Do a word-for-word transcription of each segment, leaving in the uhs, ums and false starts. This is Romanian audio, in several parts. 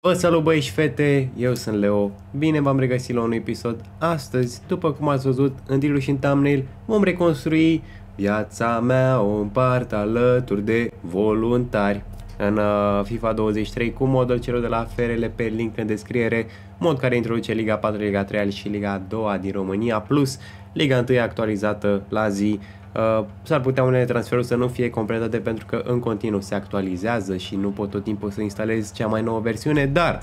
Vă salut băi și fete, eu sunt Leo, bine v-am regăsit la un episod. Astăzi, după cum ați văzut în titlu și în thumbnail, vom reconstrui viața mea, o împart alături de voluntari în FIFA douăzeci și trei cu modul celor de la F R L pe link în descriere, mod care introduce Liga patru, Liga trei și Liga doi din România, plus Liga unu actualizată la zi. Uh, S-ar putea unele transferuri să nu fie completate pentru că în continuu se actualizează și nu pot tot timpul să instalez cea mai nouă versiune, dar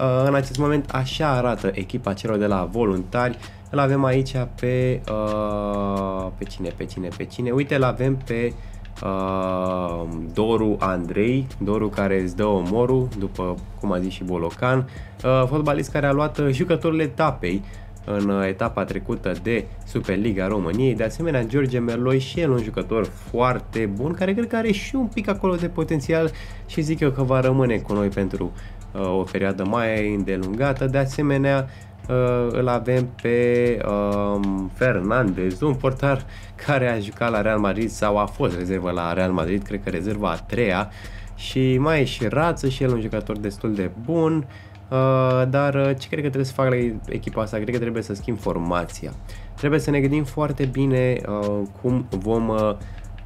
uh, în acest moment așa arată echipa celor de la voluntari. Îl avem aici pe uh, pe cine, pe cine, pe cine, uite, îl avem pe uh, Doru Andrei, Doru care îți dă omorul, după cum a zis și Bolocan, uh, fotbalist care a luat jucătorul etapei în etapa trecută de Superliga României. De asemenea, George Merloi, și el un jucător foarte bun, care cred că are și un pic acolo de potențial și zic eu că va rămâne cu noi pentru uh, o perioadă mai îndelungată. De asemenea, uh, îl avem pe uh, Fernandez, un portar care a jucat la Real Madrid sau a fost rezervă la Real Madrid, cred că rezerva a treia, și mai e și Rață, și el un jucător destul de bun. Uh, dar ce cred că trebuie să fac la echipa asta? Cred că trebuie să schimb formația. Trebuie să ne gândim foarte bine uh, cum vom uh,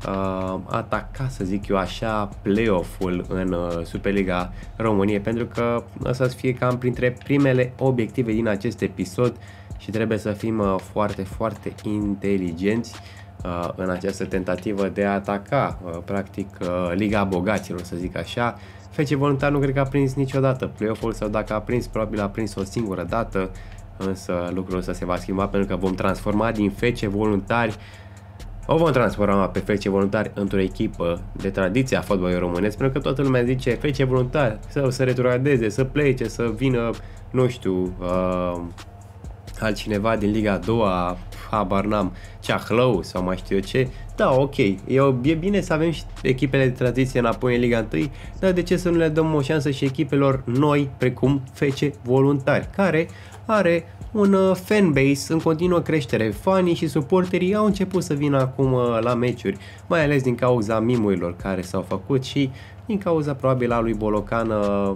uh, ataca, să zic eu așa, play-off-ul în uh, Superliga României, pentru că asta să fie cam printre primele obiective din acest episod și trebuie să fim uh, foarte, foarte inteligenți uh, în această tentativă de a ataca, uh, practic, uh, Liga Bogaților, să zic așa. F C Voluntari nu cred că a prins niciodată play-off-ul, sau dacă a prins, probabil a prins o singură dată, însă lucrul ăsta se va schimba pentru că vom transforma din F C Voluntari, o vom transforma pe F C Voluntari într-o echipă de tradiție a fotbalului românesc, pentru că toată lumea zice F C Voluntari să se retrogradeze, să plece, să vină, nu știu, uh, altcineva din Liga a doua, habar n-am, Ceahlău sau mai știu eu ce. Da, ok, e, e bine să avem și echipele de tradiție înapoi în Liga unu, dar de ce să nu le dăm o șansă și echipelor noi, precum F C Voluntari, care are un uh, fanbase în continuă creștere. Fanii și suporterii au început să vină acum uh, la meciuri, mai ales din cauza mimurilor care s-au făcut și din cauza probabil a lui Bolocan, uh,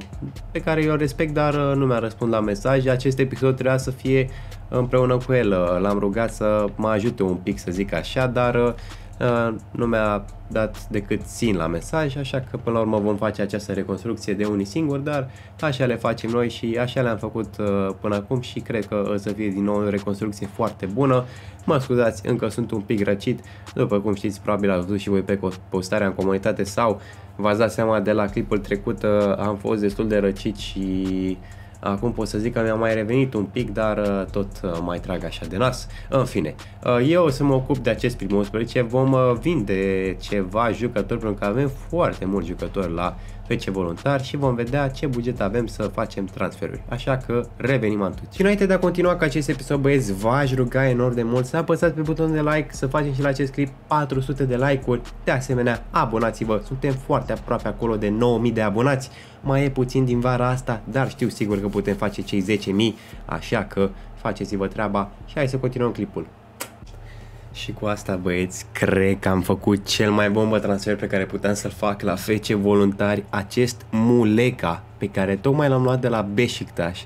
pe care eu respect, dar uh, nu mi-a răspuns la mesaj. Acest episod trebuia să fie împreună cu el, uh, l-am rugat să mă ajute un pic, să zic așa, dar uh, Uh, nu mi-a dat decât țin la mesaj, așa că până la urmă vom face această reconstrucție de unii singuri, dar așa le facem noi și așa le-am făcut uh, până acum și cred că o să fie din nou o reconstrucție foarte bună. Mă scuzați, încă sunt un pic răcit, după cum știți, probabil ați văzut și voi pe postarea în comunitate sau v-ați dat seama de la clipul trecut, uh, am fost destul de răcit și acum pot să zic că mi-a mai revenit un pic, dar tot mai trag așa de nas. În fine, eu o să mă ocup de acest primul unsprezece, vom vinde ceva jucători, pentru că avem foarte mulți jucători la F C Voluntari și vom vedea ce buget avem să facem transferuri. Așa că revenim în tot. Și înainte de a continua cu acest episod, băieți, v-aș ruga enorm de mult să apăsați pe butonul de like, să facem și la acest clip patru sute de like-uri. De asemenea, abonați-vă, suntem foarte aproape acolo de nouă mii de abonați. Mai e puțin din vara asta, dar știu sigur că putem face cei zece mii, așa că faceți-vă treaba și hai să continuăm clipul. Și cu asta, băieți, cred că am făcut cel mai bombă transfer pe care puteam să-l fac la F C Voluntari, acest Muleka pe care tocmai l-am luat de la Beşiktaş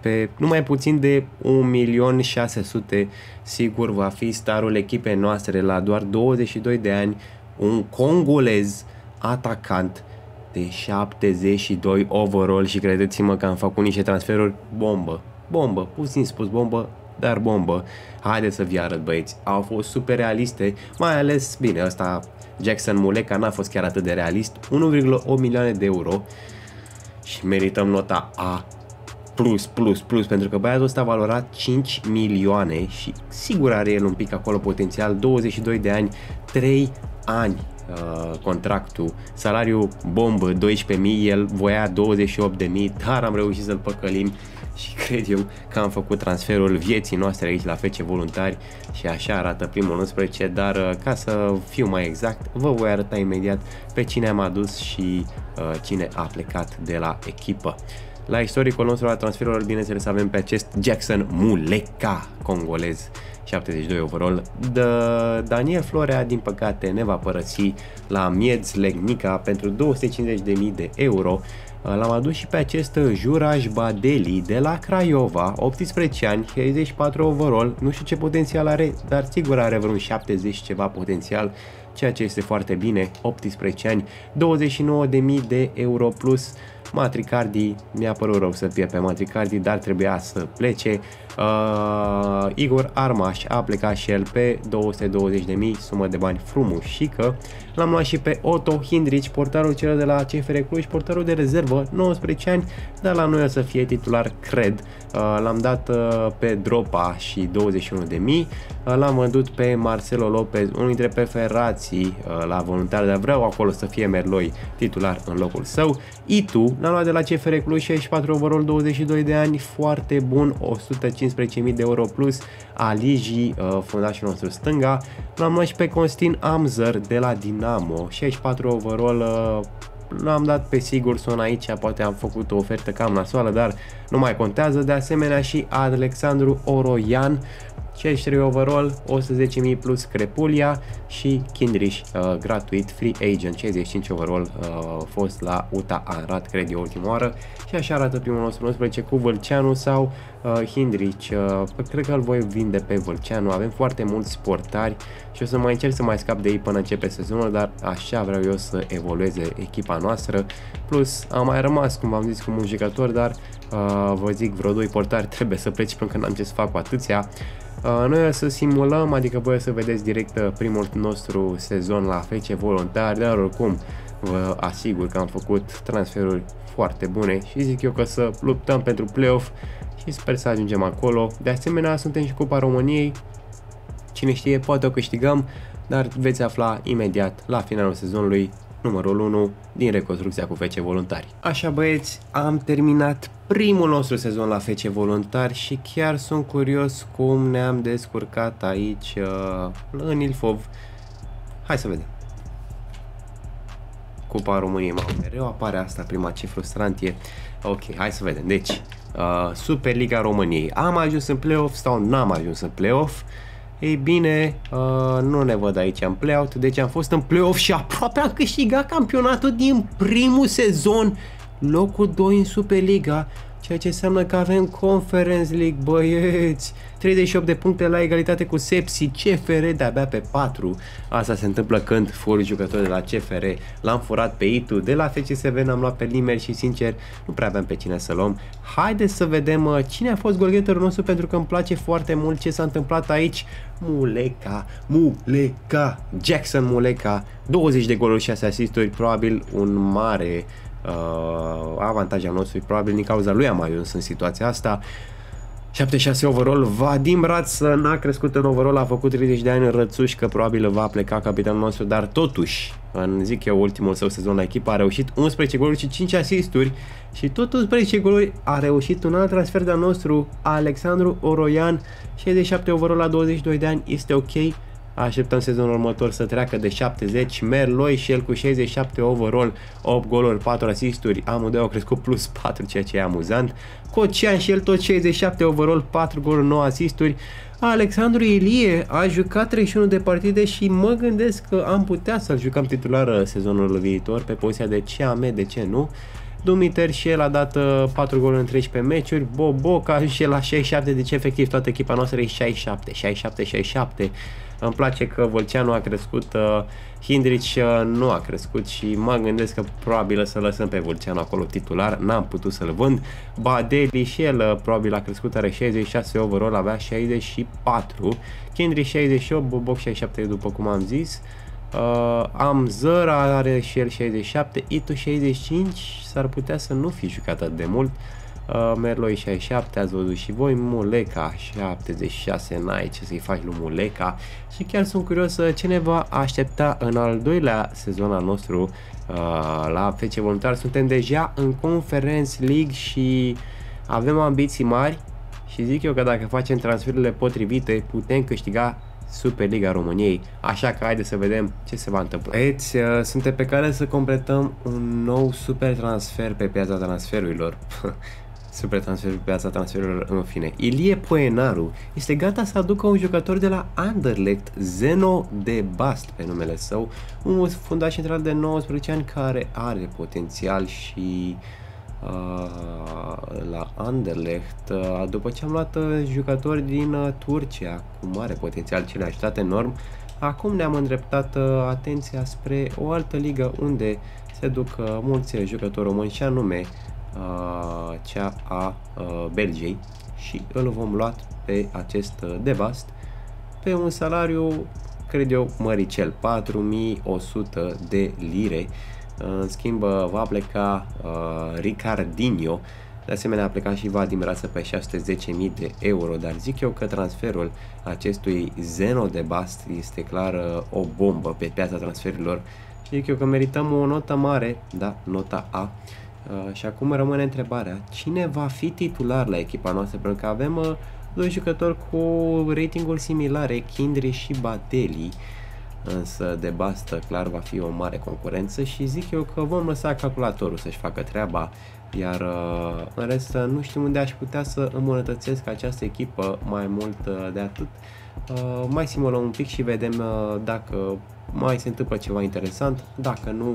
pe numai puțin de un milion șase sute. Sigur va fi starul echipei noastre la doar douăzeci și doi de ani, un congolez atacant de șaptezeci și doi overall și credeți-mă că am făcut niște transferuri bombă, bombă, puțin spus bombă, dar bombă. Haideți să vi arăt, băieți, au fost super realiste, mai ales, bine, ăsta Jackson Muleka n-a fost chiar atât de realist, unu virgulă opt milioane de euro și merităm nota A++++, pentru că băiatul ăsta a valorat cinci milioane și sigur are el un pic acolo potențial, douăzeci și doi de ani, trei ani contractul, salariu bombă, douăsprezece mii, el voia douăzeci și opt de mii, dar am reușit să-l păcălim și cred eu că am făcut transferul vieții noastre aici la F C Voluntari și așa arată primul unsprezece, dar ca să fiu mai exact, vă voi arăta imediat pe cine am adus și uh, cine a plecat de la echipă. La istoricul nostru la transferurilor, bineînțeles, avem pe acest Jackson Muleka, congolez, șaptezeci și doi overall. De Daniel Florea, din păcate, ne va părăsi la Miedz Legnica pentru două sute cincizeci de mii de euro. L-am adus și pe acest Juraj Badelj de la Craiova, optsprezece ani, șaizeci și patru overall, nu știu ce potențial are, dar sigur are vreun șaptezeci ceva potențial, ceea ce este foarte bine, optsprezece ani, douăzeci și nouă de mii de euro plus. Matricardi, mi-a părut rău să fie pe Matricardi, dar trebuia să plece. uh, Igor Armaș a plecat și el pe două sute douăzeci de mii, sumă de bani frumușică. L-am luat și pe Otto Hindrich, portarul cel de la C F R Cluj, portarul de rezervă, nouăsprezece ani, dar la noi o să fie titular, cred. uh, L-am dat uh, pe Dropa și douăzeci și unu de mii. uh, L-am vândut pe Marcelo Lopez, unul dintre preferații uh, la Voluntari, dar vreau acolo să fie Merloi titular în locul său. Itu l-am luat de la C F R Cluj, șaizeci și patru overall, douăzeci și doi de ani, foarte bun, o sută cincisprezece mii de euro plus. Aligi, fundașul nostru stânga. L-am luat și pe Constantin Amzăr de la Dinamo, șaizeci și patru overall, l-am dat pe Sigurdsson aici, poate am făcut o ofertă cam nasoală, dar nu mai contează. De asemenea și Alexandru Oroian, șaizeci și trei overall, o sută zece mii plus Crepulia și Kindrish, uh, gratuit, free agent, șaizeci și cinci overall, uh, fost la U T A Arad, cred eu, ultima oară. Și așa arată primul nostru unsprezece cu Vâlceanu sau uh, Hindrich. Uh, cred că îl voi vinde pe Vâlceanu, avem foarte mulți portari și o să mai încerc să mai scap de ei până începe sezonul, dar așa vreau eu să evolueze echipa noastră. Plus, am mai rămas, cum v-am zis, cu un jucător, dar uh, vă zic, vreo doi portari trebuie să pleci pentru că n-am ce să fac cu atâția. Noi o să simulăm, adică voi o să vedeți direct primul nostru sezon la F C Voluntari, dar oricum vă asigur că am făcut transferuri foarte bune și zic eu că să luptăm pentru play-off și sper să ajungem acolo. De asemenea suntem și Cupa României, cine știe, poate o câștigăm, dar veți afla imediat la finalul sezonului numărul unu din reconstrucția cu F C Voluntari. Așa băieți, am terminat primul nostru sezon la F C Voluntari și chiar sunt curios cum ne-am descurcat aici uh, în Ilfov. Hai să vedem. Cupa României, mă, mereu apare asta prima, ce frustrant e. Ok, hai să vedem. Deci, uh, Superliga României. Am ajuns în play-off sau n-am ajuns în play-off? Ei bine, uh, nu ne văd aici în play-out, deci am fost în play-off și aproape am câștigat campionatul din primul sezon, locul doi în Superliga, ceea ce înseamnă că avem Conference League, băieți, treizeci și opt de puncte la egalitate cu Sepsi, C F R de-abia pe patru, asta se întâmplă când furi jucători de la C F R, l-am furat pe Itu, de la F C S B n-am luat pe nimeni și sincer nu prea aveam pe cine să luăm. Haideți să vedem cine a fost golgeterul nostru pentru că îmi place foarte mult ce s-a întâmplat aici. Muleka, Muleka, Jackson Muleka, douăzeci de goluri, șase asisturi, probabil un mare Uh, avantajul nostru, probabil din cauza lui am ajuns în situația asta. Șaptezeci și șase overall, Vadim Rață n-a crescut în overall, a făcut treizeci de ani în Rățuș, că probabil va pleca capitanul nostru, dar totuși, în zic eu, ultimul său sezon la echipă a reușit unsprezece goluri și cinci asisturi și tot unsprezece goluri a reușit un alt transfer de-al nostru, Alexandru Oroian, șaizeci și șapte overall la douăzeci și doi de ani, este ok. Așteptăm sezonul următor să treacă de șaptezeci. Merloi și el cu șaizeci și șapte overall, opt goluri, patru asisturi, amândoi au crescut plus patru, ceea ce e amuzant. Cocian și el tot șaizeci și șapte overall, patru goluri, nouă asisturi. Alexandru Ilie a jucat treizeci și unu de partide și mă gândesc că am putea să-l jucăm titular sezonul viitor pe poziția de C A M, de ce nu? Dumiter și el a dat patru goluri în treisprezece meciuri, Boboca și el la șaizeci și șapte, deci efectiv toată echipa noastră e șaizeci și șapte, șaizeci și șapte, șaizeci și șapte. Îmi place că Vâlceanu a crescut, Hindrich nu a crescut și mă gândesc că probabil să lăsăm pe Vâlceanu acolo titular, n-am putut să-l vând. Badelj și el probabil a crescut, are șaizeci și șase overall, avea șaizeci și patru, Kindrish șaizeci și opt, Boboc șaizeci și șapte după cum am zis. Uh, Amzăr are și el șaizeci și șapte, Itu șaizeci și cinci, s-ar putea să nu fi jucat atât de mult. uh, Merloi șaizeci și șapte, ați văzut și voi. Muleka șaptezeci și șase, n-ai ce să-i faci lui Muleka. Și chiar sunt curios ce ne va aștepta în al doilea sezon al nostru uh, la F C Voluntari. Suntem deja în Conference League și avem ambiții mari și zic eu că dacă facem transferurile potrivite putem câștiga Superliga României, așa că haideți să vedem ce se va întâmpla. Băieți, suntem pe care să completăm un nou super transfer pe piața transferurilor. Super transfer pe piața transferurilor, în fine. Ilie Poenaru este gata să aducă un jucător de la Anderlecht, Zeno Debast pe numele său, un fundaș central de nouăsprezece ani care are potențial și la Anderlecht, după ce am luat jucători din Turcia cu mare potențial ce ne-a ajutat enorm. Acum ne-am îndreptat atenția spre o altă ligă unde se duc mulți jucători români, și anume cea a Belgiei, și îl vom lua pe acest Debast pe un salariu, cred eu, măricel, patru mii o sută de lire. În schimb, va pleca uh, Ricardinho, de asemenea a plecat și Vadim Rață pe șase sute zece mii de euro, dar zic eu că transferul acestui Zeno Debast este clar uh, o bombă pe piața transferurilor. Zic eu că merităm o notă mare, da, nota A. Uh, și acum rămâne întrebarea, cine va fi titular la echipa noastră, pentru că avem uh, doi jucători cu ratinguri similare, Kindrish și Badelj. Însă Debast clar va fi o mare concurență și zic eu că vom lăsa calculatorul să-și facă treaba, iar în rest nu știu unde aș putea să îmbunătățesc această echipă mai mult de atât. Mai simulăm un pic și vedem dacă mai se întâmplă ceva interesant, dacă nu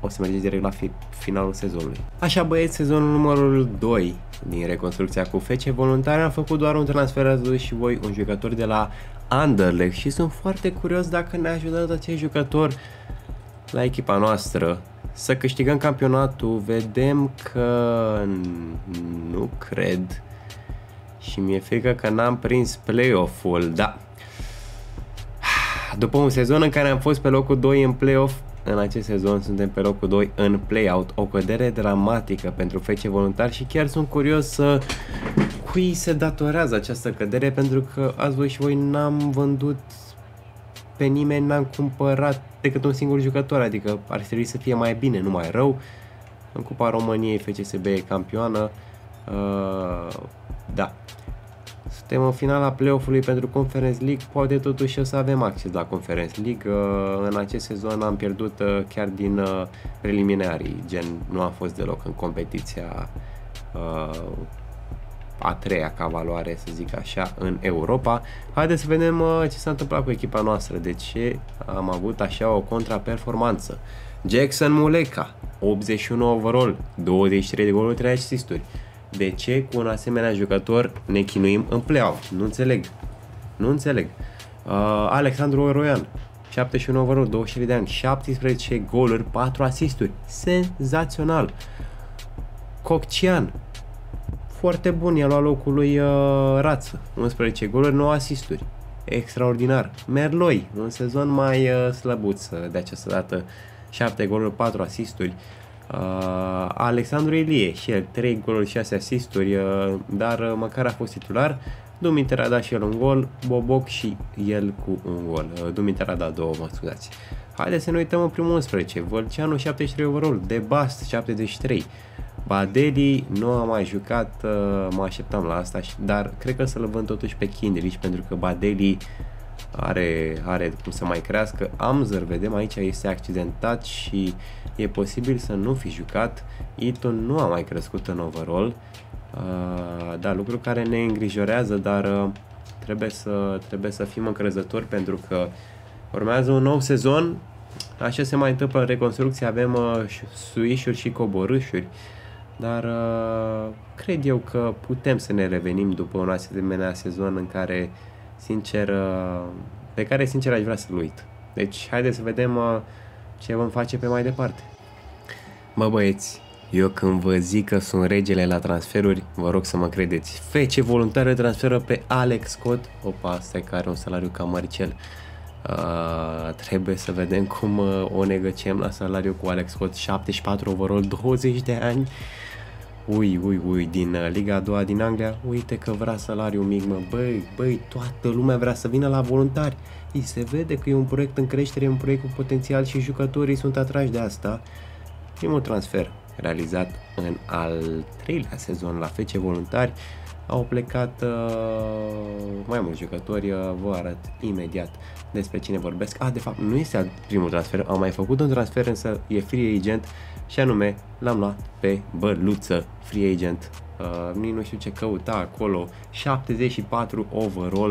o să mergeți direct la fi finalul sezonului. Așa băieți, sezonul numărul doi din reconstrucția cu F C Voluntari. Am făcut doar un transfer, ați văzut și voi, un jucător de la Anderlecht și sunt foarte curios dacă ne-a ajutat acest jucător la echipa noastră să câștigăm campionatul. Vedem că nu cred și mi-e frică că n-am prins play-off-ul, da. După un sezon în care am fost pe locul doi în play-off, în acest sezon suntem pe locul doi în play-out, o cădere dramatică pentru F C Voluntari și chiar sunt curios să cui se datorează această cădere, pentru că ați văzut și voi, n-am vândut pe nimeni, n-am cumpărat decât un singur jucător, adică ar trebui să fie mai bine, nu mai rău. În Cupa României F C S B e campioană, uh, da. Suntem în finala play-off-ului pentru Conference League, poate totuși o să avem acces la Conference League. În acest sezon am pierdut chiar din preliminarii, gen nu am fost deloc în competiția a treia ca valoare, să zic așa, în Europa. Haideți să vedem ce s-a întâmplat cu echipa noastră, de ce am avut așa o contraperformanță. Jackson Muleka, optzeci și unu overall, douăzeci și trei de goluri, trei asisturi. De ce cu un asemenea jucător ne chinuim în play-off? Nu înțeleg. Nu înțeleg. Uh, Alexandru Oroian, șaptezeci și unu overall, douăzeci și trei de ani, șaptesprezece goluri, patru asisturi. Senzațional. Cocian, foarte bun, i-a luat locul lui uh, Rață, unsprezece goluri, nouă asisturi. Extraordinar. Merloi, un sezon mai uh, slăbuț uh, de această dată, șapte goluri, patru asisturi. Uh, Alexandru Ilie și el trei goluri, șase asisturi, uh, dar uh, măcar a fost titular. Dumiter a dat și el un gol, Boboc și el cu un gol. uh, Dumiter a dat două, mă scuzați. Haideți să ne uităm în primul unsprezece. Vâlceanu șaptezeci și trei overall, Debast șaptezeci și trei, Badelj nu a mai jucat, uh, mă așteptam la asta, dar cred că să-l vând totuși pe Kindrish, pentru că Badelj Are, are cum să mai crească. Amzăr, vedem aici, este accidentat și e posibil să nu fi jucat. Itu nu a mai crescut în overall, uh, da, lucru care ne îngrijorează, dar uh, trebuie, să, trebuie să fim încrezători, pentru că urmează un nou sezon. Așa se mai întâmplă în reconstrucție, avem uh, suișuri și coborâșuri, dar uh, cred eu că putem să ne revenim după un asemenea sezon în care sincer, pe care sincer aș vrea să-l uit. Deci haideți să vedem ce vom face pe mai departe. Mă băieți, eu când vă zic că sunt regele la transferuri, vă rog să mă credeți. F C Voluntari transferă pe Alex Scott. Opa, asta e care are un salariu cam măricel. Uh, trebuie să vedem cum o negăciem la salariu cu Alex Scott, șaptezeci și patru overall, douăzeci de ani. Ui, ui, ui, din Liga a doua din Anglia, uite că vrea salariu mic, mă, băi, băi, toată lumea vrea să vină la Voluntari. Îi se vede că e un proiect în creștere, un proiect cu potențial și jucătorii sunt atrași de asta. Primul transfer realizat în al treilea sezon la F C Voluntari, au plecat uh, mai mulți jucători, uh, vă arăt imediat despre cine vorbesc. Ah, de fapt, nu este primul transfer, am mai făcut un transfer, însă e free agent și anume l-am luat pe Băluță, free agent, uh, nu știu ce căuta acolo, șaptezeci și patru overall,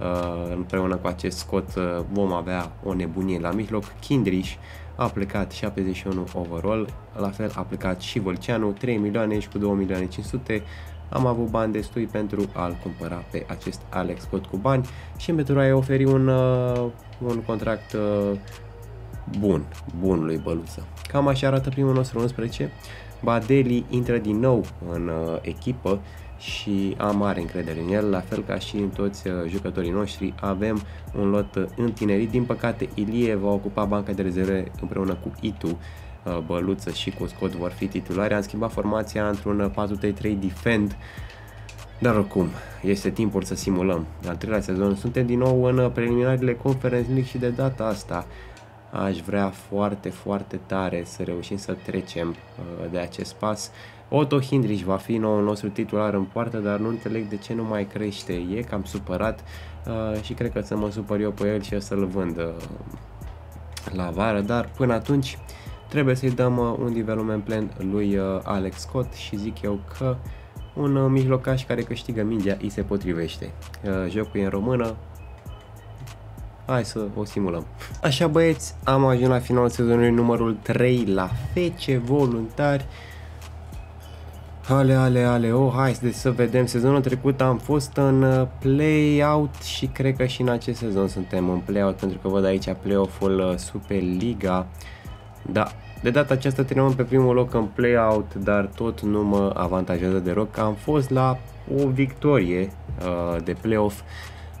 uh, împreună cu acest Scot uh, vom avea o nebunie la mijloc. Kindrish, a plecat șaptezeci și unu overall, la fel a plecat și Vâlceanu, trei milioane și cu două milioane cinci sute. Am avut bani destui pentru a-l cumpăra pe acest Alex Scott cu bani și pentru a-i oferi un, uh, un contract uh, bun, bun lui Băluță. Cam așa arată primul nostru unsprezece. Badelj intră din nou în uh, echipă și am mare încredere în el, la fel ca și în toți uh, jucătorii noștri. Avem un lot uh, întinerit, din păcate Ilie va ocupa banca de rezerve împreună cu Itu. Băluță și cu Scott vor fi titulari. Am schimbat formația într-un patru trei trei defend, dar oricum este timpul să simulăm. Al treilea sezon suntem din nou în preliminarele Conference League și de data asta aș vrea foarte, foarte tare să reușim să trecem de acest pas. Otto Hindrich va fi nou nostru titular în poartă, dar nu înțeleg de ce nu mai crește. E cam supărat și cred că să mă supăr eu pe el și să-l vând la vară, dar până atunci trebuie să-i dăm un development plan lui Alex Scott și zic eu că un mijlocaș care câștigă mingea îi se potrivește. Jocul e în română, hai să o simulăm. Așa băieți, am ajuns la finalul sezonului numărul trei la F C Voluntari. Ale, ale, ale, oh, hai să, să vedem, sezonul trecut am fost în play-out și cred că și în acest sezon suntem în play-out, pentru că văd aici play-off-ul Superliga. Da, de data aceasta terminăm pe primul loc în play-out, dar tot nu mă avantajează deloc. Am fost la o victorie uh, de play-off,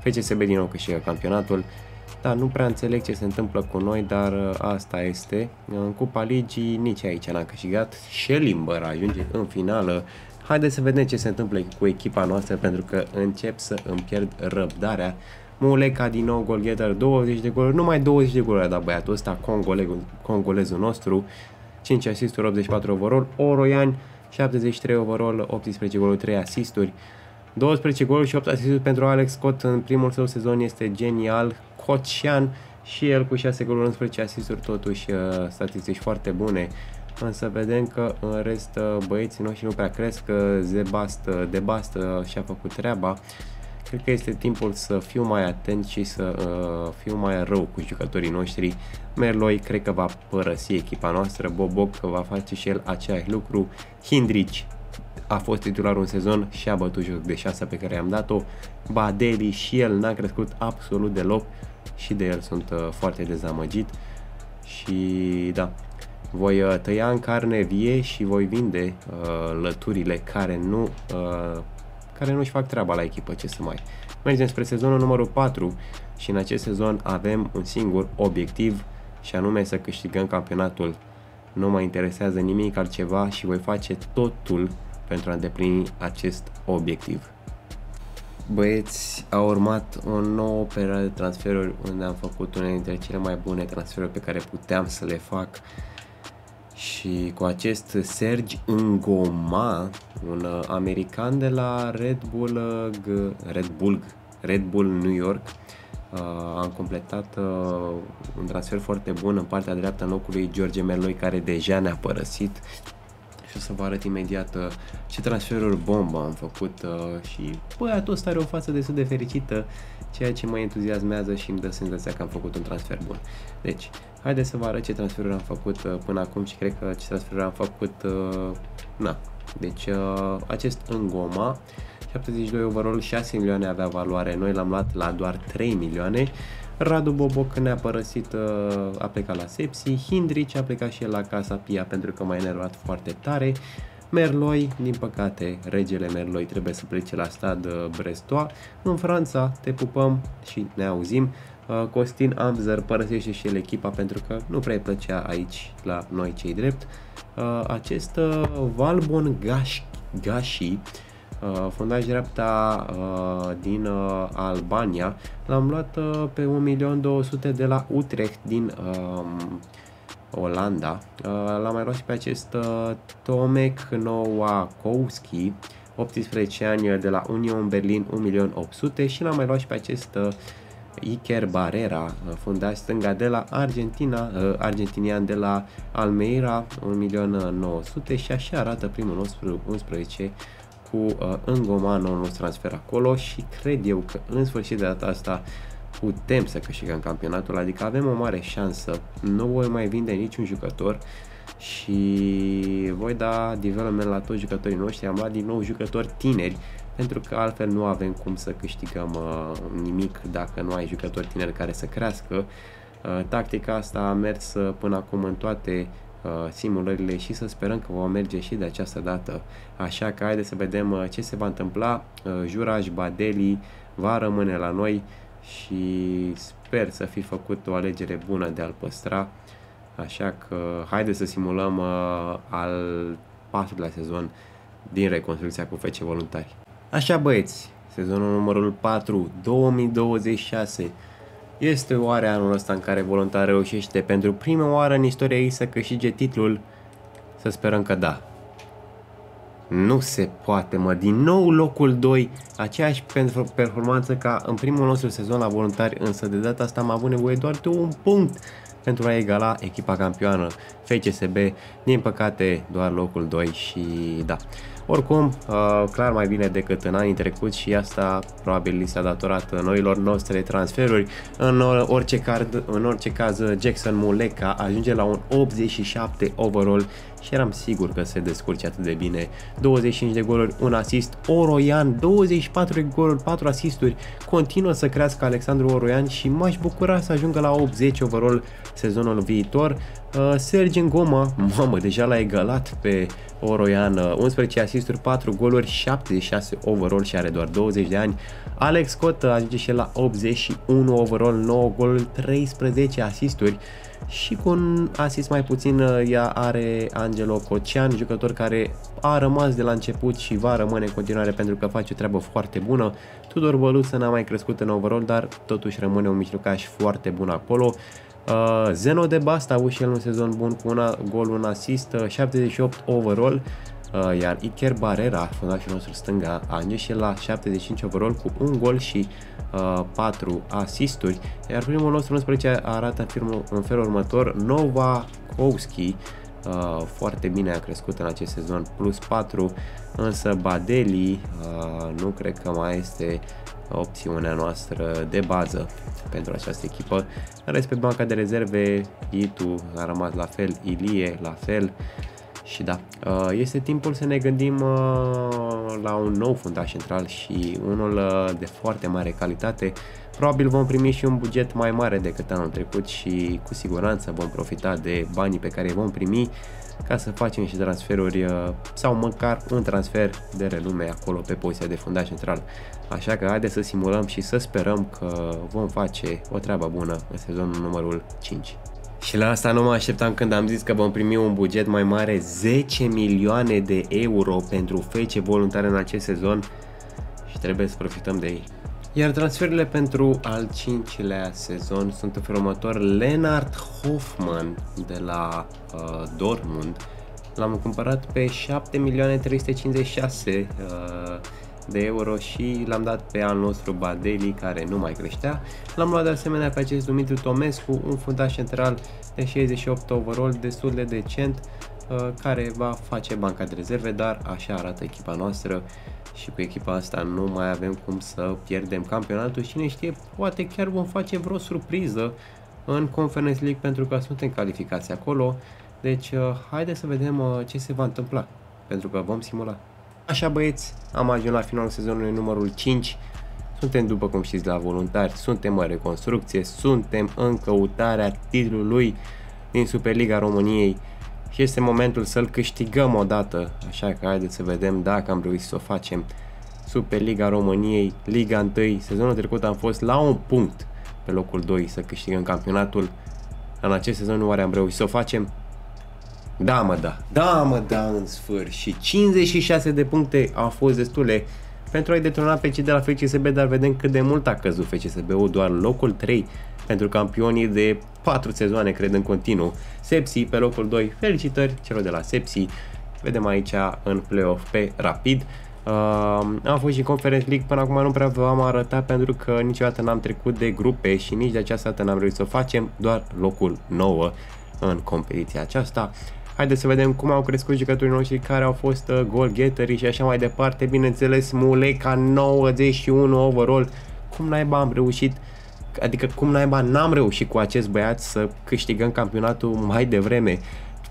F C S B din nou câștigă campionatul, dar nu prea înțeleg ce se întâmplă cu noi, dar uh, asta este. În Cupa Ligii nici aici n-am câștigat, Schellimber ajunge în finală. Haideți să vedem ce se întâmplă cu echipa noastră, pentru că încep să îmi pierd răbdarea. Muleka din nou golgheter, douăzeci de goluri, numai douăzeci de goluri a dat băiatul ăsta, congolezul, congolezul nostru, cinci asisturi, optzeci și patru overall, Oroian, șaptezeci și trei overall, optsprezece goluri, trei asisturi, douăsprezece goluri și opt asisturi pentru Alex Scott în primul său sezon, este genial. Cocian și el cu șase goluri, unsprezece asisturi, totuși statistici foarte bune, însă vedem că în rest băieții noștri nu prea cresc. Debast, Debast și-a făcut treaba. Cred că este timpul să fiu mai atent și să uh, fiu mai rău cu jucătorii noștri. Merloi cred că va părăsi echipa noastră, Boboca va face și el același lucru. Hindrich a fost titular un sezon și a bătut joc de șasa pe care i-am dat-o. Badelj și el n-a crescut absolut deloc și de el sunt uh, foarte dezamăgit. Și da, voi uh, tăia în carne vie și voi vinde uh, lăturile care nu... Uh, care nu-și fac treaba la echipă, ce să mai. Mergem spre sezonul numărul patru și în acest sezon avem un singur obiectiv și anume să câștigăm campionatul. Nu mă interesează nimic altceva și voi face totul pentru a îndeplini acest obiectiv. Băieți, a urmat o nouă perioadă de transferuri unde am făcut unele dintre cele mai bune transferuri pe care puteam să le fac. Și cu acest Serge Ngoma, un american de la Red Bull, Red Bull, Red Bull New York, am completat un transfer foarte bun în partea dreaptă în locul lui George Merloi, care deja ne-a părăsit. Și o să vă arăt imediat ce transferuri bombă am făcut și băiatul ăsta are o față destul de fericită, ceea ce mă entuziasmează și îmi dă senzația că am făcut un transfer bun. Deci, haideți să vă arăt ce transferuri am făcut până acum și cred că ce transferuri am făcut, na, deci acest Ngoma, șaptezeci și doi overall, șase milioane avea valoare, noi l-am luat la doar trei milioane, Radu Boboc ne-a părăsit, a plecat la Sepsi, Hindrich a plecat și el la Casa Pia pentru că m-a enervat foarte tare, Merloi, din păcate, regele Merloi trebuie să plece la Stad Brestois, în Franța, te pupăm și ne auzim. Constantin Amzăr părăsește și el echipa pentru că nu prea îi plăcea aici la noi, cei drept. Acest Valbon Gashi, fundaș dreapta din Albania, l-am luat pe un milion două sute de la Utrecht din Olanda. L-am mai luat și pe acest Tomek Nowakowski, optsprezece ani, de la Union Berlin, un milion opt sute, și l-am mai luat și pe acest Iker Barrera, fundaș stânga de la Argentina, argentinian de la Almeida, un milion nouă sute. Și așa arată primul nostru unsprezece cu Ngoma, noul nostru transfer acolo și cred eu că în sfârșit de data asta putem să câștigăm campionatul, adică avem o mare șansă, nu voi mai vinde niciun jucător și voi da development la toți jucătorii noștri, am luat din nou jucători tineri, pentru că altfel nu avem cum să câștigăm uh, nimic dacă nu ai jucători tineri care să crească. Uh, tactica asta a mers uh, până acum în toate uh, simulările și să sperăm că va merge și de această dată. Așa că haideți să vedem uh, ce se va întâmpla. Uh, Juraj Badelj va rămâne la noi și sper să fi făcut o alegere bună de a-l păstra. Așa că haideți să simulăm uh, al patrulea sezon din reconstrucția cu F C Voluntari. Așa băieți, sezonul numărul patru, două mii douăzeci și șase, este oare anul ăsta în care Voluntari reușește pentru prima oară în istoria ei să câștige titlul? Să sperăm că da. Nu se poate, mă, din nou locul doi, aceeași performanță ca în primul nostru sezon la Voluntari, însă de data asta am avut nevoie doar de un punct pentru a egala echipa campioană F C S B, din păcate doar locul doi și da. Oricum, clar mai bine decât în anii trecuți și asta probabil li s-a datorat noilor noastre transferuri. În orice, card, în orice caz, Jackson Muleka ajunge la un optzeci și șapte overall și eram sigur că se descurce atât de bine. douăzeci și cinci de goluri, un asist. Oroian, douăzeci și patru de goluri, patru asisturi. Continuă să crească Alexandru Oroian și m-aș bucura să ajungă la optzeci overall sezonul viitor. Serge Ngoma, mamă, deja l-a egalat pe Oroian, unsprezece asisturi, patru goluri, șaptezeci și șase overall și are doar douăzeci de ani. Alex Scott ajunge și el la optzeci și unu overall, nouă goluri, treisprezece asisturi și cu un asist mai puțin ea are Angelo Cocian, jucător care a rămas de la început și va rămâne în continuare pentru că face o treabă foarte bună. Tudor Băluță n-a mai crescut în overall, dar totuși rămâne un mijlocaș foarte bun acolo. Uh, Zeno Debast a avut și el un sezon bun cu un gol, un asist, uh, șaptezeci și opt overall, uh, iar Iker Barrera, fundașul nostru stânga, a ajuns și el la șaptezeci și cinci overall cu un gol și uh, patru asisturi, iar primul nostru unsprezece arată în, firmul, în felul următor. Nowakowski uh, foarte bine a crescut în acest sezon, plus patru, însă Badelj uh, nu cred că mai este opțiunea noastră de bază pentru această echipă. În rest, pe banca de rezerve, Itu a rămas la fel, Ilie la fel și da, este timpul să ne gândim la un nou fundaș central și unul de foarte mare calitate. Probabil vom primi și un buget mai mare decât anul trecut și cu siguranță vom profita de banii pe care îi vom primi ca să facem niște transferuri sau măcar un transfer de renume acolo pe poziția de fundaș central. Așa că haideți să simulăm și să sperăm că vom face o treabă bună în sezonul numărul cinci. Și la asta nu mă așteptam când am zis că vom primi un buget mai mare, zece milioane de euro pentru F C Voluntari în acest sezon și trebuie să profităm de ei. Iar transferurile pentru al cincilea sezon sunt în felul următor. Leonard Hoffman de la uh, Dortmund l-am cumpărat pe șapte milioane trei sute cincizeci și șase uh, de euro și l-am dat pe al nostru Badelj, care nu mai creștea. L-am luat de asemenea pe acest Dumitru Tomescu, un fundaș central de șaizeci și opt overall, destul de decent, uh, care va face banca de rezerve, dar așa arată echipa noastră. Și cu echipa asta nu mai avem cum să pierdem campionatul. Cine știe, poate chiar vom face vreo surpriză în Conference League pentru că suntem calificați acolo. Deci haideți să vedem ce se va întâmpla, pentru că vom simula. Așa băieți, am ajuns la finalul sezonului numărul cinci. Suntem, după cum știți, la Voluntari, suntem în reconstrucție, suntem în căutarea titlului din Superliga României. Și este momentul să-l câștigăm odată, așa că haideți să vedem dacă am reușit să o facem. Superliga României, Liga unu, sezonul trecut am fost la un punct pe locul doi să câștigăm campionatul. În acest sezon oare am reușit să o facem? Da mă da, da mă da în sfârșit. cincizeci și șase de puncte au fost destule pentru a-i detrona pe cei de la F C S B, dar vedem cât de mult a căzut F C S B-ul, doar locul trei pentru campionii de patru sezoane, cred, în continuu. Sepsi pe locul doi, felicitări celor de la Sepsi, vedem aici în play-off pe Rapid. Uh, am fost și Conference League, până acum nu prea v-am arătat pentru că niciodată n-am trecut de grupe și nici de această dată n-am reușit să o facem, doar locul nouă în competiția aceasta. Haideți să vedem cum au crescut jucătorii noștri care au fost uh, goal-getteri și așa mai departe. Bineînțeles, Muleka nouăzeci și unu overall, cum naiba am reușit adică cum naiba n-am reușit cu acest băiat să câștigăm campionatul mai devreme.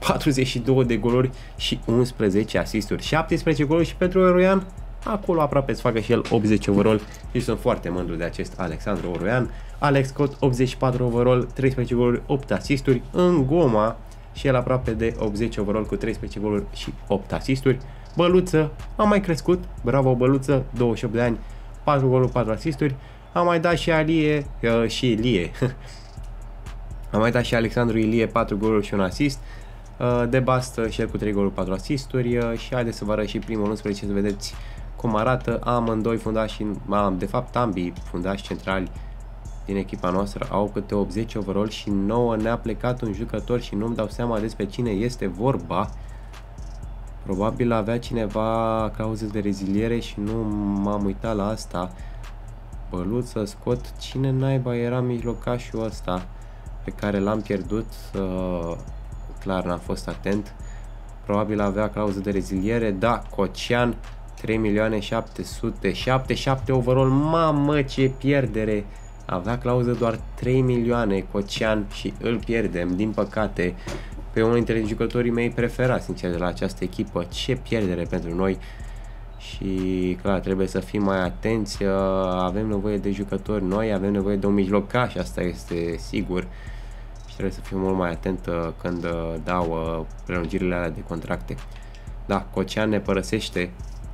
patruzeci și două de goluri și unsprezece asisturi, șaptesprezece goluri și pentru Oroian, acolo aproape să facă și el optzeci overall și sunt foarte mândru de acest Alexandru Oroian. Alex Scott optzeci și patru overall, treisprezece goluri, opt asisturi, Ngoma și el aproape de optzeci overall cu treisprezece goluri și opt asisturi. Băluță a mai crescut, bravo Băluță, douăzeci și opt de ani, patru goluri, patru asisturi, a mai dat și Ilie, uh, și Ilie. A mai dat și Alexandru Ilie, patru goluri și un asist. Debast și el cu trei goluri, patru asisturi și haideți să vă arăt și primul unsprezece să vedeți cum arată. Amândoi fundași, de fapt ambii fundași centrali din echipa noastră au câte optzeci overall și nouă ne-a plecat un jucător și nu-mi dau seama despre cine este vorba. Probabil avea cineva clauze de reziliere și nu m-am uitat la asta. Băluță, Scot, cine naiba era mijlocașul ăsta pe care l-am pierdut? Clar n-am fost atent, probabil avea clauză de reziliere, da, Cocian, trei milioane șapte sute, șaptezeci și șapte overall, mamă ce pierdere, avea clauză doar trei milioane Cocian și îl pierdem, din păcate, pe unul dintre jucătorii mei preferați, sincer, de la această echipă, ce pierdere pentru noi și clar trebuie să fim mai atenți, avem nevoie de jucători noi, avem nevoie de un mijlocaș, asta este sigur. Trebuie să fiu mult mai atent uh, când uh, dau uh, prelungirile alea de contracte. Da, Cocian ne părăsește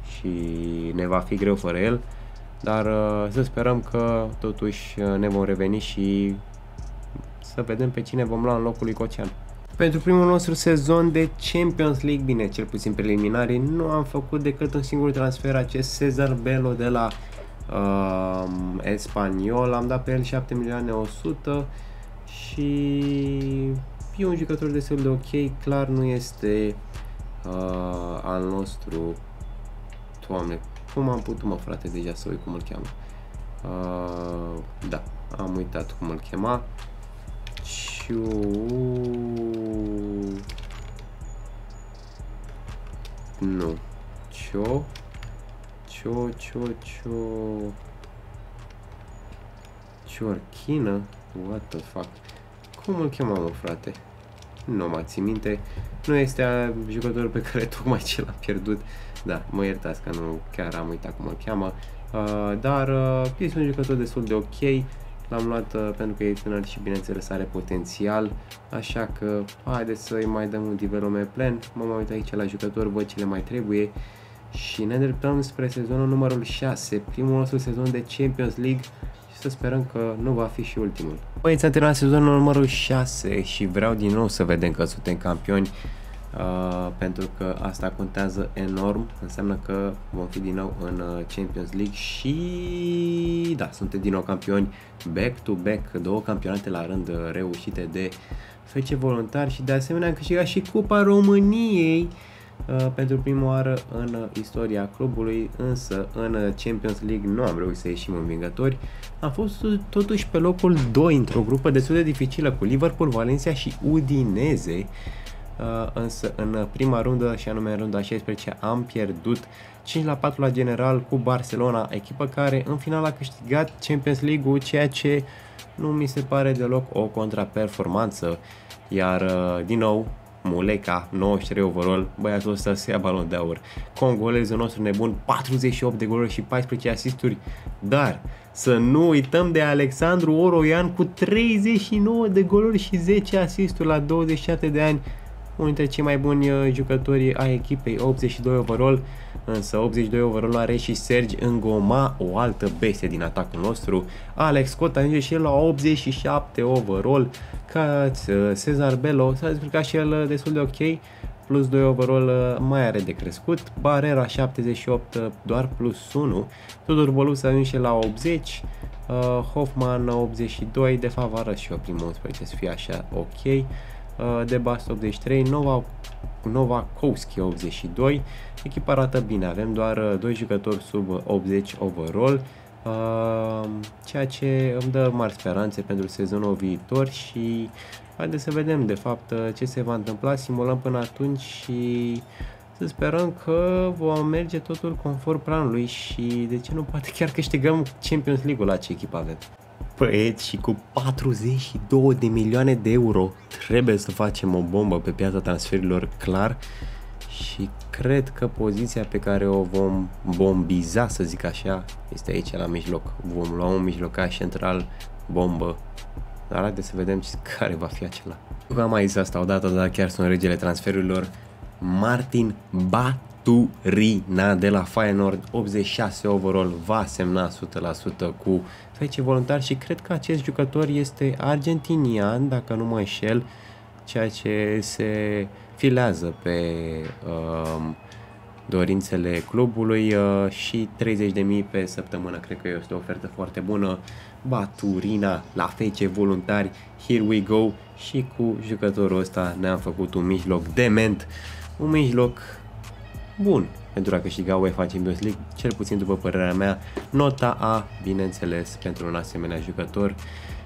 și ne va fi greu fără el, dar uh, să sperăm că totuși uh, ne vom reveni și să vedem pe cine vom lua în locul lui Cocian. Pentru primul nostru sezon de Champions League, bine, cel puțin preliminarii, nu am făcut decât un singur transfer, acest Cesar Belo de la uh, Espanyol, am dat pe el șapte milioane o sută. Și e un jucător destul de ok, clar nu este uh, al nostru. Doamne, cum am putut, mă frate, deja să uit cum îl cheamă. Uh, da, am uitat cum îl chema. Ciu... Nu. Cio... Cio, Cio, Cio... Ciorchină? What the fuck? Cum îl chema, mă, frate? Nu mă țin minte. Nu este jucătorul pe care tocmai ce l-a pierdut. Da, mă iertați că nu chiar am uitat cum îl cheamă. Uh, dar uh, este un jucător destul de ok. L-am luat uh, pentru că e tânăr și bineînțeles are potențial. Așa că haideți să-i mai dăm un development plan. Mă mai uit aici la jucător, văd ce le mai trebuie. Și ne îndreptăm spre sezonul numărul șase. Primul nostru sezon de Champions League. Să sperăm că nu va fi și ultimul. Băi, s-a terminat sezonul numărul șase și vreau din nou să vedem că suntem campioni, uh, pentru că asta contează enorm, înseamnă că vom fi din nou în Champions League și da, suntem din nou campioni back-to-back, două campionate la rând reușite de F C Voluntari și de asemenea am câștigat și Cupa României pentru prima oară în istoria clubului, însă în Champions League nu am reușit să ieșim învingători. Am fost totuși pe locul doi într-o grupă destul de dificilă cu Liverpool, Valencia și Udineze, însă în prima rundă, și anume în runda șaisprezece, am pierdut cinci la patru la general cu Barcelona, echipă care în final a câștigat Champions League-ul, ceea ce nu mi se pare deloc o contraperformanță, iar din nou Muleka, nouăzeci și trei overall, băiatul ăsta se ia balon de aur. Congolezul nostru nebun, patruzeci și opt de goluri și paisprezece asisturi, dar să nu uităm de Alexandru Oroian cu treizeci și nouă de goluri și zece asisturi la douăzeci și șapte de ani, unul dintre cei mai buni jucători ai echipei, optzeci și doi overall, însă optzeci și doi overall are și Serge Ngoma, o altă bestie din atacul nostru. Alex Scott ajunge și el la optzeci și șapte overall, ca Cesar Belo s-a descurcat și el destul de ok, plus doi overall mai are de crescut, Barrera șaptezeci și opt, doar plus unu, Tudor Băluță ajunge și el la optzeci, Hoffman optzeci și doi, de fapt arăt și eu primul unsprezece să fie așa ok, Debast optzeci și trei, Nowakowski optzeci și doi. Echipa arată bine, avem doar doi jucători sub optzeci overall, ceea ce îmi dă mari speranțe pentru sezonul viitor și haideți să vedem de fapt ce se va întâmpla, simulăm până atunci și să sperăm că vom merge totul conform planului și de ce nu, poate chiar câștigăm Champions League-ul la ce echipă avem. Băieți, și cu patruzeci și două de milioane de euro trebuie să facem o bombă pe piața transferurilor, clar, și cred că poziția pe care o vom bombiza, să zic așa, este aici la mijloc. Vom lua un mijlocaș central, bombă. Dar haideți să vedem care va fi acela. Eu am mai zis asta odată, dar chiar sunt regele transferurilor. Martin Baturina de la Feyenoord, optzeci și șase overall, va semna o sută la sută cu F C Voluntari și cred că acest jucător este argentinian, dacă nu mă înșel, ceea ce se filează pe uh, dorințele clubului uh, și treizeci de mii pe săptămână. Cred că este o ofertă foarte bună. Baturina la F C Voluntari, here we go, și cu jucătorul ăsta ne-am făcut un mijloc dement, un mijloc bun pentru a câștiga UEFA Champions League, cel puțin după părerea mea, nota A, bineînțeles, pentru un asemenea jucător.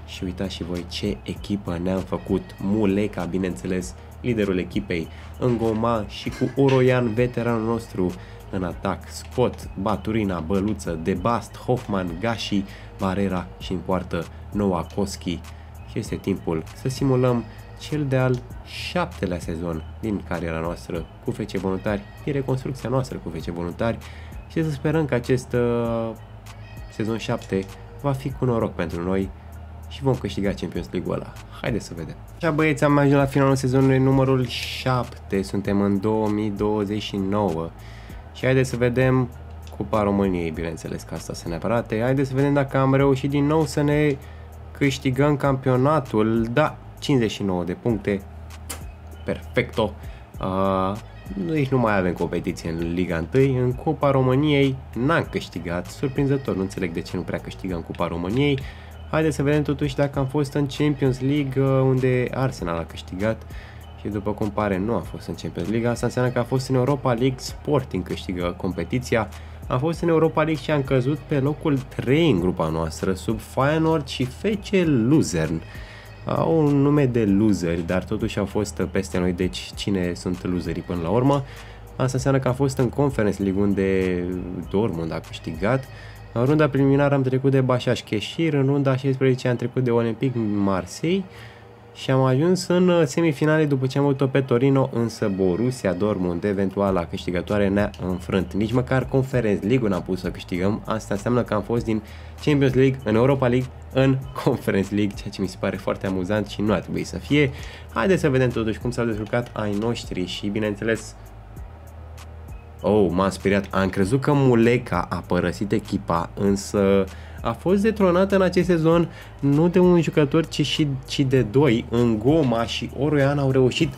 Și uitați și voi ce echipă ne-am făcut. Muleka, bineînțeles, liderul echipei, Ngoma și cu Oroian, veteranul nostru, în atac, Scott, Baturina, Băluță, Debast, Hoffman, Gashi, Barrera și în poartă Nowakowski. Și este timpul să simulăm cel de-al șaptelea sezon din cariera noastră cu F C Voluntari, din reconstrucția noastră cu F C Voluntari, și să sperăm că acest uh, sezon șapte va fi cu noroc pentru noi și vom câștiga Champions League-ul ăla. Haideți să vedem. Așa, băieți, am ajuns la finalul sezonului numărul șapte, suntem în două mii douăzeci și nouă și haideți să vedem Cupa României, bineînțeles că asta se ne aparate. Haideți să vedem dacă am reușit din nou să ne câștigăm campionatul. Da, cincizeci și nouă de puncte, perfecto. Uh, deci nu mai avem competiție în Liga unu, în Cupa României n-am câștigat, surprinzător, nu înțeleg de ce nu prea câștigăm Cupa României. Haideți să vedem totuși dacă am fost în Champions League, unde Arsenal a câștigat și după cum pare nu a fost în Champions League. Asta înseamnă că a fost în Europa League, Sporting câștigă competiția. Am fost în Europa League și am căzut pe locul trei în grupa noastră, sub Feyenoord și F C Luzern. Au un nume de loseri, dar totuși au fost peste noi, deci cine sunt loserii până la urmă? Asta înseamnă că a fost în Conference League, unde Dortmund a câștigat. În runda preliminară am trecut de Başakşehir, în runda șaisprezece am trecut de Olympique Marseille și am ajuns în semifinale după ce am avut-o pe Torino, însă Borussia Dortmund, eventuala câștigătoare, ne-a înfrânt. Nici măcar Conference League-ul n-am pus să câștigăm, asta înseamnă că am fost din Champions League în Europa League în Conference League, ceea ce mi se pare foarte amuzant și nu ar trebui să fie. Haideți să vedem totuși cum s-au descurcat ai noștri și, bineînțeles, oh, m-am speriat, am crezut că Muleka a părăsit echipa, însă a fost detronată în acest sezon nu de un jucător, ci, și, ci de doi. Ngoma și Oroian au reușit.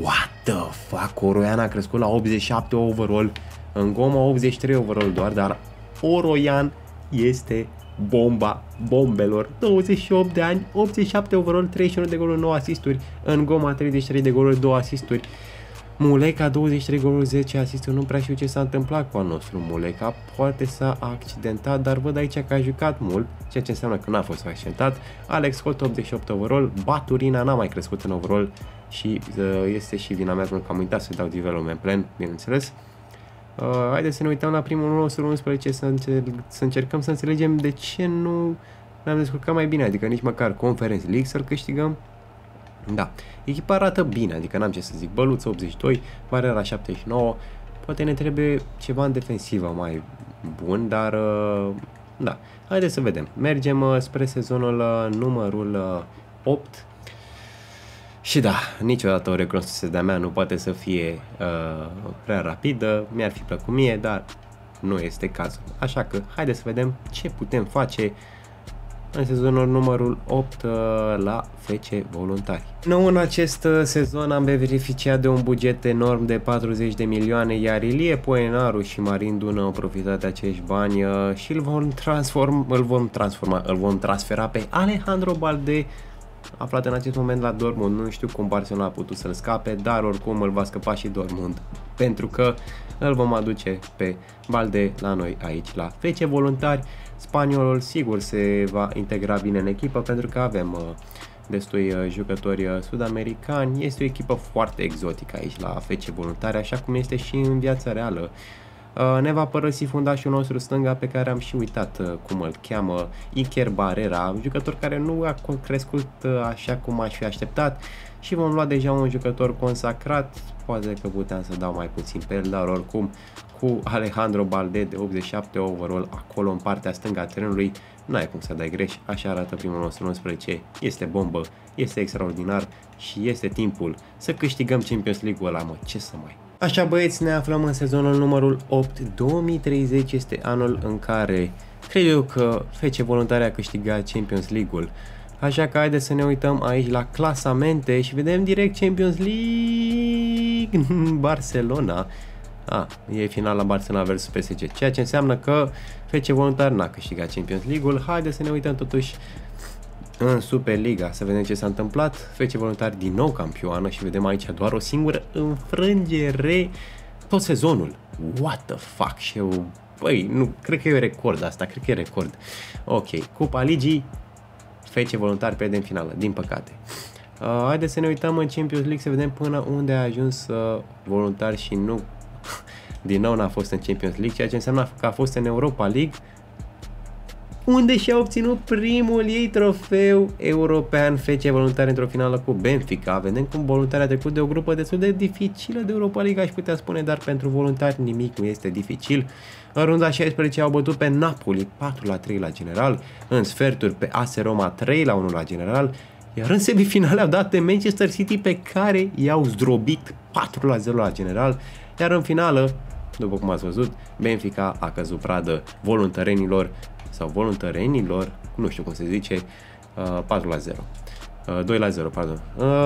What the fuck, Oroian a crescut la optzeci și șapte overall, Ngoma optzeci și trei overall doar, dar Oroian este bomba bombelor, douăzeci și opt de ani, optzeci și șapte overall, treizeci și unu de goluri, nouă asisturi, Ngoma treizeci și trei de goluri, două asisturi, Muleka douăzeci și trei goluri, zece asisturi, nu prea știu ce s-a întâmplat cu al nostru Muleka, poate s-a accidentat, dar văd aici că a jucat mult, ceea ce înseamnă că n-a fost accidentat. Alex Scott optzeci și opt overall, Baturina n-a mai crescut în overall și uh, este și vina mea pentru că am uitat să dau development plan, bineînțeles. Uh, haideți să ne uităm la primul nostru unsprezece, să, încerc, să încercăm să înțelegem de ce nu ne-am descurcat mai bine, adică nici măcar Conference League să-l câștigăm. Da, echipa arată bine, adică n-am ce să zic. Băluță optzeci și doi, Barrera șaptezeci și nouă. Poate ne trebuie ceva în defensivă mai bun, dar da, haideți să vedem. Mergem spre sezonul numărul opt. Și da, niciodată o recunoaștere de-a mea nu poate să fie uh, prea rapidă. Mi-ar fi plăcut mie, dar nu este cazul. Așa că haideți să vedem ce putem face în sezonul numărul opt la F C Voluntari. Nou, în acest sezon am beneficiat de un buget enorm de patruzeci de milioane, iar Ilie, Poenaru și Marin Dună au profitat de acești bani și îl vom, transform, îl vom transforma, îl vom transfera pe Alejandro Balde, aflat în acest moment la Dortmund. Nu știu cum Barcelona a putut să-l scape, dar oricum îl va scăpa și Dortmund, pentru că îl vom aduce pe Balde la noi aici la F C Voluntari. Spaniolul sigur se va integra bine în echipă pentru că avem destui jucători sud-americani. Este o echipă foarte exotică aici la F C Voluntari, așa cum este și în viața reală. ne va părăsi fundașul nostru stânga pe care am și uitat cum îl cheamă, Iker Barrera, un jucător care nu a crescut așa cum aș fi așteptat și vom lua deja un jucător consacrat, poate că puteam să dau mai puțin pe el, dar oricum cu Alejandro Badelj de optzeci și șapte overall acolo în partea stângă a terenului, n-ai cum să dai greș, așa arată primul nostru unsprezece, este bombă, este extraordinar și este timpul să câștigăm Champions League-ul ăla, mă, ce să mai... Așa băieți, ne aflăm în sezonul numărul opt, două mii treizeci este anul în care cred eu că F C Voluntari a câștigat Champions League-ul. Așa că haideți să ne uităm aici la clasamente și vedem direct Champions League Barcelona. A, e final la Barcelona versus P S G, ceea ce înseamnă că F C Voluntari n-a câștigat Champions League-ul. Haideți să ne uităm totuși în Superliga, să vedem ce s-a întâmplat. F C Voluntari din nou campioană și vedem aici doar o singură înfrângere tot sezonul. What the fuck? Și eu, băi, nu, cred că e record asta, cred că e record. Ok, Cupa Ligii, F C Voluntari pierde în finală, din păcate. Uh, haideți să ne uităm în Champions League, să vedem până unde a ajuns uh, Voluntari și nu, din nou n-a fost în Champions League, ceea ce înseamnă că a fost în Europa League, unde și-a obținut primul ei trofeu european, F C Voluntari într-o finală cu Benfica. Vedem cum Voluntari a trecut de o grupă destul de dificilă de Europa League, aș putea spune, dar pentru Voluntari nimic nu este dificil. În runda șaisprezece au bătut pe Napoli patru la trei la general, în sferturi pe A S Roma trei la unu la general, iar în semifinale au dat pe Manchester City pe care i-au zdrobit patru la zero la general, iar în finală, după cum ați văzut, Benfica a căzut pradă voluntarenilor sau voluntarenilor, nu știu cum se zice, patru la zero. doi la zero, pardon.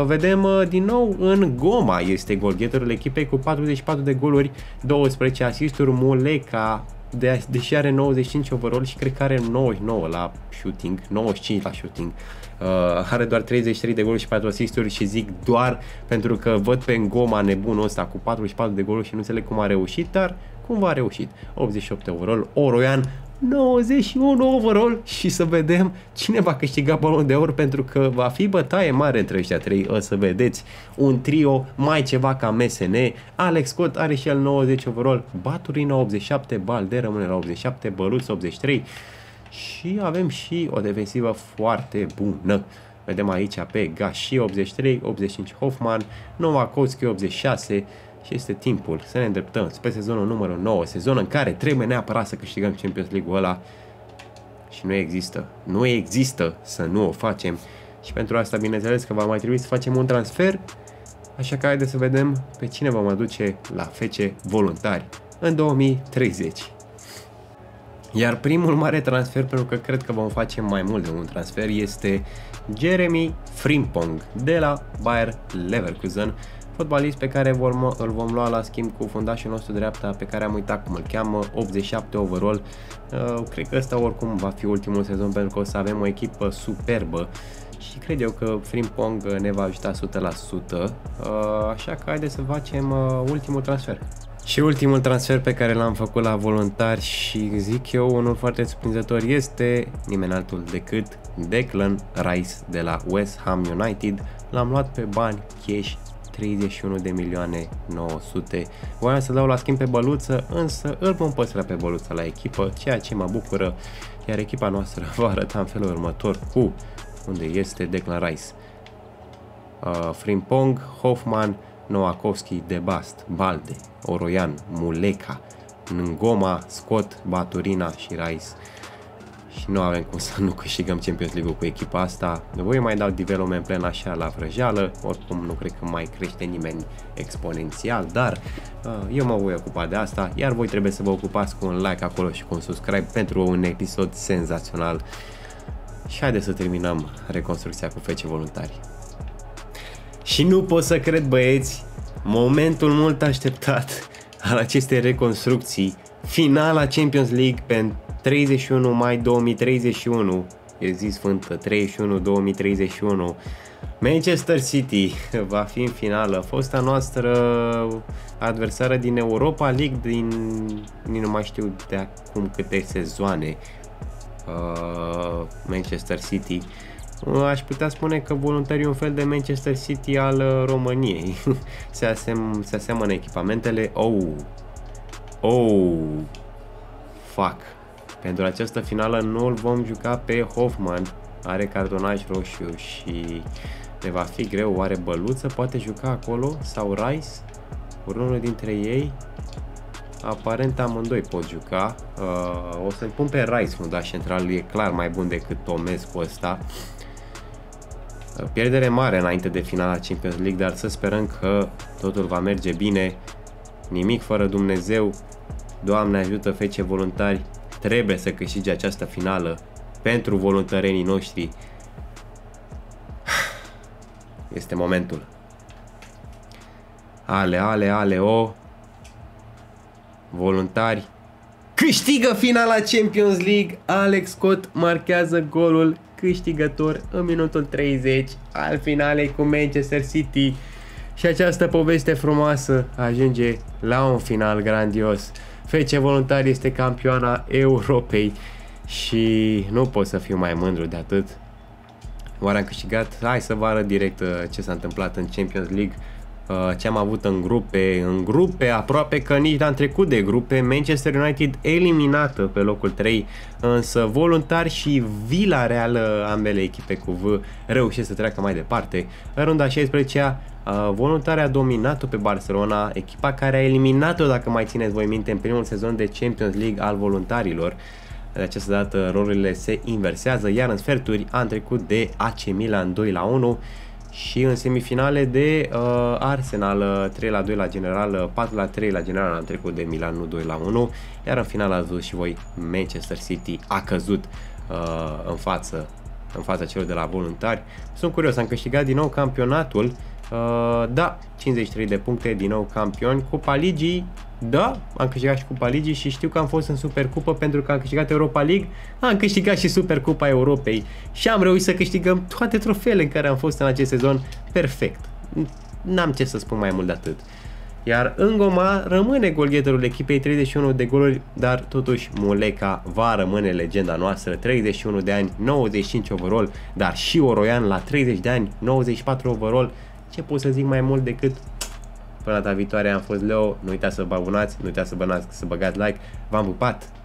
Vedem din nou în Ngoma, este golgheterul echipei cu patruzeci și patru de goluri, douăsprezece asisturi, Muleka, de deși are nouăzeci și cinci overall și cred că are nouăzeci și nouă la shooting, nouăzeci și cinci la shooting. Uh, are doar treizeci și trei de goluri și patru asisturi și zic doar pentru că văd pe Ngoma nebunul ăsta cu patruzeci și patru de goluri și nu înțeleg cum a reușit, dar cumva a reușit. optzeci și opt overall, Oroian nouăzeci și unu overall și să vedem cine va câștiga Balon de Aur, pentru că va fi bătaie mare între ăștia trei, o să vedeți un trio mai ceva ca M S N. Alex Scott are și el nouăzeci overall, Baturina optzeci și șapte, Balde rămâne la optzeci și șapte, Băruț optzeci și trei și avem și o defensivă foarte bună. Vedem aici pe Gashi optzeci și trei, optzeci și cinci Hoffman, Nowakowski optzeci și șase. Și este timpul să ne îndreptăm spre sezonul numărul nouă, sezon în care trebuie neapărat să câștigăm Champions League-ul ăla și nu există, nu există să nu o facem și pentru asta bineînțeles că va mai trebui să facem un transfer, așa că haideți să vedem pe cine vom aduce la F C Voluntari în două mii treizeci. Iar primul mare transfer, pentru că cred că vom face mai mult de un transfer, este Jeremy Frimpong de la Bayer Leverkusen, fotbalist pe care îl vom lua la schimb cu fundașul nostru dreapta pe care am uitat cum îl cheamă, optzeci și șapte overall. Cred că ăsta oricum va fi ultimul sezon pentru că o să avem o echipă superbă și cred eu că Frimpong ne va ajuta o sută la sută, așa că haideți să facem ultimul transfer. Și ultimul transfer pe care l-am făcut la Voluntari și zic eu unul foarte surprinzător este nimeni altul decât Declan Rice de la West Ham United. L-am luat pe bani cash, treizeci și unu de milioane nouă sute. Voiam să dau la schimb pe Băluță, însă îl vom păstra pe Băluță la echipă, ceea ce mă bucură, iar echipa noastră va arăta în felul următor cu unde este Declan Rice, uh, Frimpong, Hoffman, Nowakowski, Debast, Balde, Oroian, Muleka, Ngoma, Scott, Baturina și Rice. Și nu avem cum să nu câștigăm Champions League-ul cu echipa asta. Voi mai dau development plan așa la vrăjeală, oricum nu cred că mai crește nimeni exponențial, dar eu mă voi ocupa de asta, iar voi trebuie să vă ocupați cu un like acolo și cu un subscribe pentru un episod senzațional. Și haideți să terminăm reconstrucția cu F C Voluntari. Și nu pot să cred băieți, momentul mult așteptat al acestei reconstrucții, finala Champions League pentru treizeci și unu mai două mii treizeci și unu, e zi sfântă, treizeci și unu două mii treizeci și unu, Manchester City va fi în finală, fosta noastră adversară din Europa League din, din nu mai știu de acum câte sezoane, uh, Manchester City. Aș putea spune că Voluntarii e un fel de Manchester City al României, se, asem, se asemănă echipamentele. Oh, Oh, fuck. Pentru această finală nu îl vom juca pe Hoffman. Are cartonaj roșu și ne va fi greu. Oare Băluță poate juca acolo? Sau Rice? Unul dintre ei? Aparent amândoi pot juca. Uh, o să-l pun pe Rice, fundaș central, lui e clar mai bun decât Tomescu ăsta. Uh, pierdere mare înainte de finala Champions League, dar să sperăm că totul va merge bine. Nimic fără Dumnezeu. Doamne ajută, F C Voluntari trebuie să câștige această finală pentru voluntarenii noștri. Este momentul. Ale, ale, ale, o... Voluntari câștigă finala Champions League. Alex Scott marchează golul câștigător în minutul treizeci al finalei cu Manchester City și această poveste frumoasă ajunge la un final grandios. F C Voluntari este campioana Europei și nu pot să fiu mai mândru de atât. Oare am câștigat? Hai să vă arăt direct ce s-a întâmplat în Champions League. Ce am avut în grupe, în grupe aproape că nici n-am trecut de grupe. Manchester United eliminată pe locul trei, însă Voluntari și Villarreal, ambele echipe cu V, reușesc să treacă mai departe. În runda șaisprezecea, Voluntari a dominat-o pe Barcelona, echipa care a eliminat-o, dacă mai țineți voi minte, în primul sezon de Champions League al voluntarilor. De această dată rolurile se inversează, iar în sferturi am trecut de A C Milan doi la unu. Și în semifinale de uh, Arsenal trei la doi la general, patru la trei la general am trecut de Milan, nu doi la unu. Iar în final ați văzut și voi, Manchester City a căzut uh, în, față, în fața celor de la Voluntari. Sunt curios, am câștigat din nou campionatul, uh, da, cincizeci și trei de puncte, din nou campioni. Cupa Ligii, da, am câștigat și Cupa Ligii și știu că am fost în Supercupă pentru că am câștigat Europa League, am câștigat și Supercupa Europei și am reușit să câștigăm toate trofeele în care am fost în acest sezon. Perfect, n-am ce să spun mai mult de atât. Iar Ngoma rămâne golgheterul echipei, treizeci și unu de goluri, dar totuși Muleka va rămâne legenda noastră, treizeci și unu de ani, nouăzeci și cinci overall, dar și Oroian la treizeci de ani, nouăzeci și patru overall. Ce pot să zic mai mult decât până data viitoare, am fost Leo, nu uitați să vă abonați, nu uitați să, bănați, să băgați like, v-am pupat!